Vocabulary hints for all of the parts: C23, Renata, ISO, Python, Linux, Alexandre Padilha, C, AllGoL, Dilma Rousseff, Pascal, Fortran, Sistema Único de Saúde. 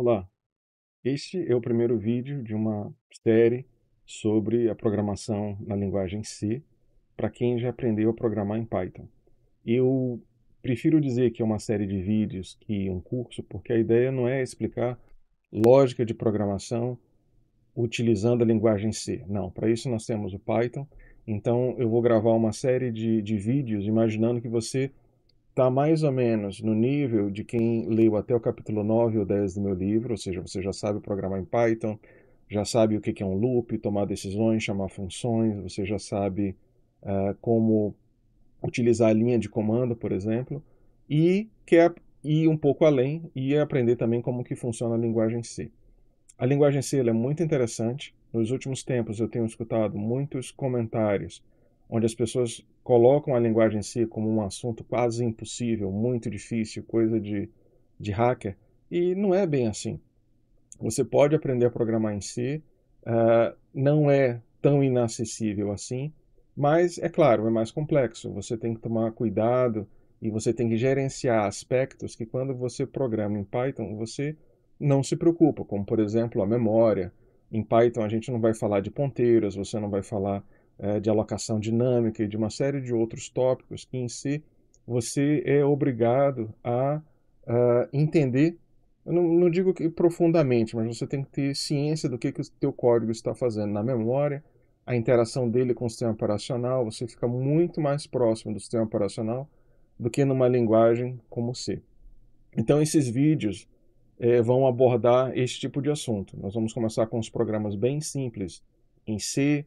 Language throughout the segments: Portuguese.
Olá, este é o primeiro vídeo de uma série sobre a programação na linguagem C para quem já aprendeu a programar em Python. Eu prefiro dizer que é uma série de vídeos que um curso, porque a ideia não é explicar lógica de programação utilizando a linguagem C. Não, para isso nós temos o Python, então eu vou gravar uma série de vídeos imaginando que você está mais ou menos no nível de quem leu até o capítulo 9 ou 10 do meu livro, ou seja, você já sabe programar em Python, já sabe o que é um loop, tomar decisões, chamar funções, você já sabe como utilizar a linha de comando, por exemplo, e quer ir um pouco além e aprender também como que funciona a linguagem C. A linguagem C ela é muito interessante. Nos últimos tempos eu tenho escutado muitos comentários onde as pessoas colocam a linguagem C como um assunto quase impossível, muito difícil, coisa de hacker, e não é bem assim. Você pode aprender a programar em C, não é tão inacessível assim, mas, é claro, é mais complexo. Você tem que tomar cuidado e você tem que gerenciar aspectos que quando você programa em Python, você não se preocupa, como, por exemplo, a memória. Em Python a gente não vai falar de ponteiros, você não vai falar de alocação dinâmica e de uma série de outros tópicos que em si você é obrigado a entender, eu não digo que profundamente, mas você tem que ter ciência do que o teu código está fazendo na memória, a interação dele com o sistema operacional, você fica muito mais próximo do sistema operacional do que numa linguagem como C. Então esses vídeos vão abordar esse tipo de assunto. Nós vamos começar com os programas bem simples em C.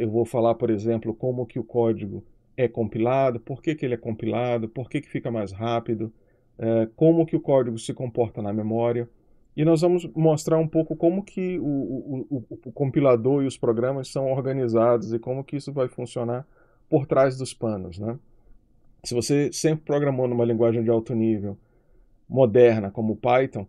Eu vou falar, por exemplo, como que o código é compilado, por que que ele é compilado, por que que fica mais rápido, como que o código se comporta na memória. E nós vamos mostrar um pouco como que o compilador e os programas são organizados e como que isso vai funcionar por trás dos panos, né? Se você sempre programou numa linguagem de alto nível, moderna, como Python,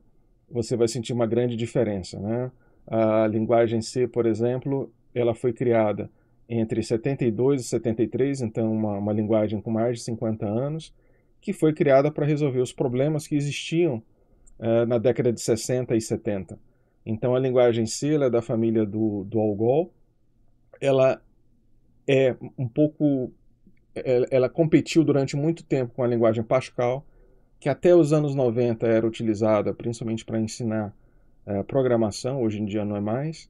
você vai sentir uma grande diferença, né? A linguagem C, por exemplo, ela foi criada entre 72 e 73, então uma linguagem com mais de 50 anos, que foi criada para resolver os problemas que existiam na década de 60 e 70. Então a linguagem C ela é da família do AllGoL, ela é um pouco, ela competiu durante muito tempo com a linguagem Pascal, que até os anos 90 era utilizada principalmente para ensinar programação, hoje em dia não é mais,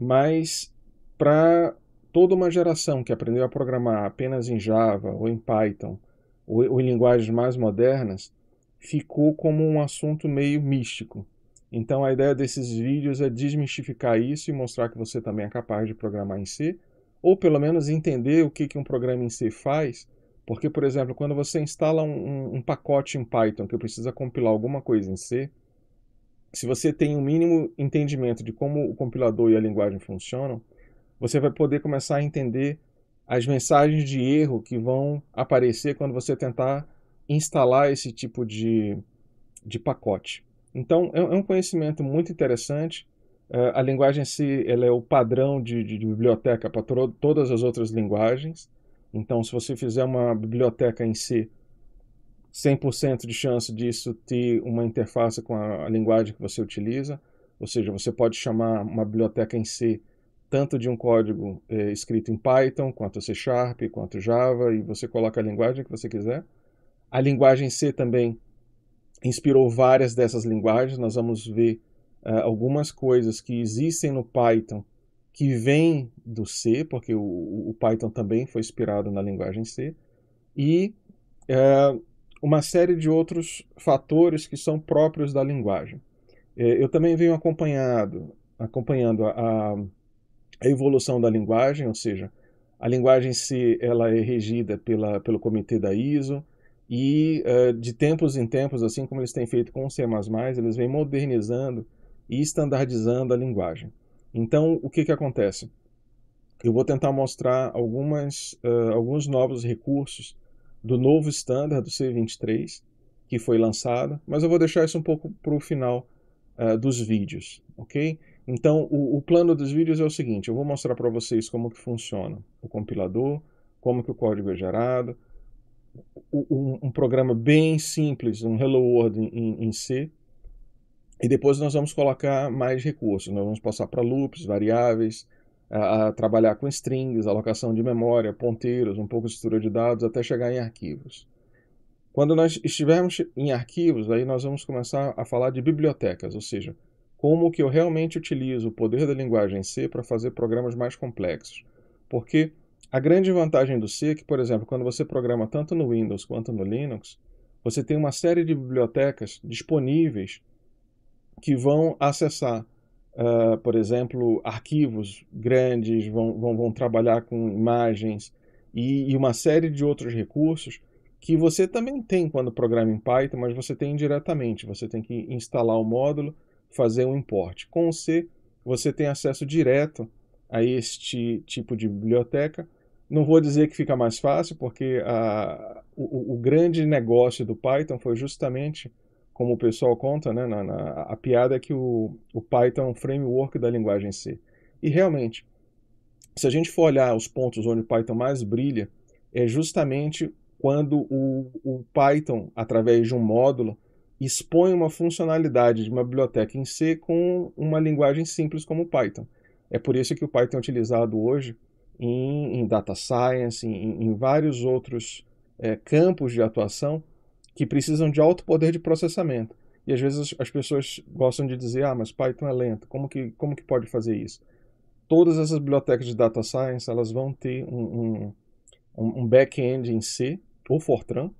mas para toda uma geração que aprendeu a programar apenas em Java ou em Python ou em linguagens mais modernas, ficou como um assunto meio místico. Então a ideia desses vídeos é desmistificar isso e mostrar que você também é capaz de programar em C, ou pelo menos entender o que um programa em C faz, porque, por exemplo, quando você instala um pacote em Python que precisa compilar alguma coisa em C, se você tem um mínimo entendimento de como o compilador e a linguagem funcionam, você vai poder começar a entender as mensagens de erro que vão aparecer quando você tentar instalar esse tipo de pacote. Então, é um conhecimento muito interessante. A linguagem C ela é o padrão de biblioteca para todas as outras linguagens. Então, se você fizer uma biblioteca em C, 100% de chance disso ter uma interface com a linguagem que você utiliza, ou seja, você pode chamar uma biblioteca em C tanto de um código escrito em Python, quanto C Sharp, quanto Java, e você coloca a linguagem que você quiser. A linguagem C também inspirou várias dessas linguagens, nós vamos ver algumas coisas que existem no Python que vêm do C, porque o Python também foi inspirado na linguagem C, e uma série de outros fatores que são próprios da linguagem. Eu também venho acompanhando a evolução da linguagem, ou seja, a linguagem C ela é regida pelo comitê da ISO, e de tempos em tempos, assim como eles têm feito com o C++, eles vêm modernizando e estandardizando a linguagem. Então, o que acontece? Eu vou tentar mostrar alguns novos recursos do novo standard, do C23, que foi lançado, mas eu vou deixar isso um pouco para o final dos vídeos, ok? Então, o plano dos vídeos é o seguinte, eu vou mostrar para vocês como que funciona o compilador, como que o código é gerado, um programa bem simples, um Hello World em C, E depois nós vamos colocar mais recursos, nós vamos passar para loops, variáveis, a trabalhar com strings, alocação de memória, ponteiros, um pouco de estrutura de dados, até chegar em arquivos. Quando nós estivermos em arquivos, aí nós vamos começar a falar de bibliotecas, ou seja, como que eu realmente utilizo o poder da linguagem C para fazer programas mais complexos. Porque a grande vantagem do C é que, por exemplo, quando você programa tanto no Windows quanto no Linux, você tem uma série de bibliotecas disponíveis que vão acessar, por exemplo, arquivos grandes, vão trabalhar com imagens e uma série de outros recursos que você também tem quando programa em Python, mas você tem indiretamente, você tem que instalar o módulo, fazer um import. Com o C, você tem acesso direto a este tipo de biblioteca. Não vou dizer que fica mais fácil, porque o grande negócio do Python foi justamente, como o pessoal conta, né, a piada é que o Python é um framework da linguagem C. E realmente, se a gente for olhar os pontos onde o Python mais brilha, é justamente quando o Python, através de um módulo, expõe uma funcionalidade de uma biblioteca em C com uma linguagem simples como o Python. É por isso que o Python é utilizado hoje em data science, em vários outros campos de atuação que precisam de alto poder de processamento. E às vezes as pessoas gostam de dizer, ah, mas Python é lento, como que pode fazer isso? Todas essas bibliotecas de data science, elas vão ter um back-end em C, ou Fortran,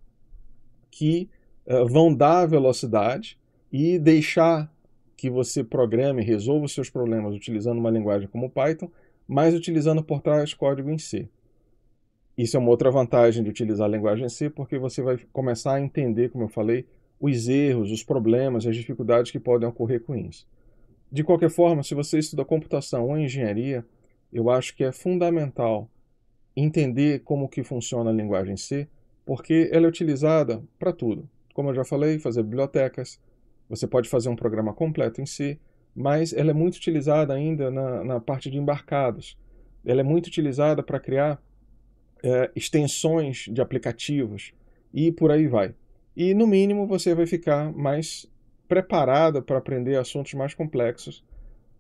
que vão dar a velocidade e deixar que você programe e resolva os seus problemas utilizando uma linguagem como Python, mas utilizando por trás código em C. Isso é uma outra vantagem de utilizar a linguagem C, porque você vai começar a entender, como eu falei, os erros, os problemas, as dificuldades que podem ocorrer com isso. De qualquer forma, se você estuda computação ou engenharia, eu acho que é fundamental entender como que funciona a linguagem C, porque ela é utilizada para tudo. Como eu já falei, fazer bibliotecas, você pode fazer um programa completo em C, mas ela é muito utilizada ainda na parte de embarcados. Ela é muito utilizada para criar extensões de aplicativos e por aí vai. E, no mínimo, você vai ficar mais preparado para aprender assuntos mais complexos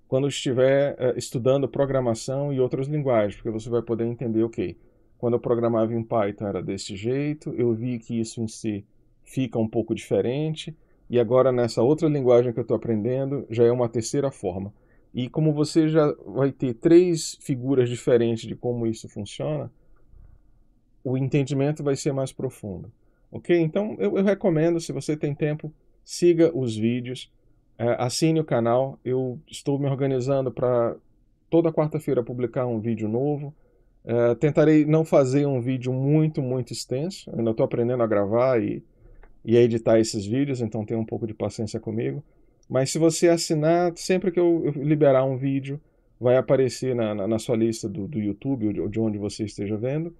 quando estiver estudando programação e outras linguagens, porque você vai poder entender, ok, quando eu programava em Python era desse jeito, eu vi que isso em C fica um pouco diferente, e agora nessa outra linguagem que eu estou aprendendo já é uma terceira forma. E como você já vai ter três figuras diferentes de como isso funciona, o entendimento vai ser mais profundo. Ok? Então eu recomendo, se você tem tempo, siga os vídeos, assine o canal. Eu estou me organizando para toda quarta-feira publicar um vídeo novo. Tentarei não fazer um vídeo muito extenso, ainda estou aprendendo a gravar e editar esses vídeos, então tenha um pouco de paciência comigo. Mas se você assinar, sempre que eu liberar um vídeo, vai aparecer na sua lista do YouTube, ou de onde você esteja vendo,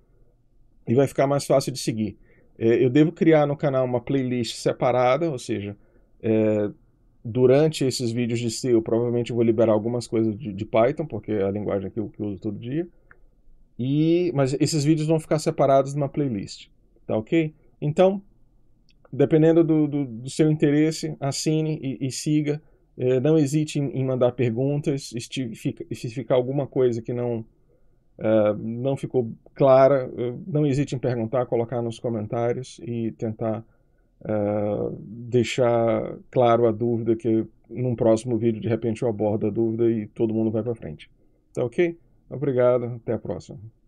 e vai ficar mais fácil de seguir. Eu devo criar no canal uma playlist separada, ou seja, durante esses vídeos de C, eu provavelmente vou liberar algumas coisas de Python, porque é a linguagem que eu uso todo dia, mas esses vídeos vão ficar separados numa playlist, tá ok? Então, dependendo do seu interesse, assine e siga. Não hesite em mandar perguntas. Se ficar alguma coisa que não ficou clara, não hesite em perguntar, colocar nos comentários e tentar deixar claro a dúvida, que num próximo vídeo de repente eu abordo a dúvida e todo mundo vai para frente. Tá ok? Obrigado, até a próxima.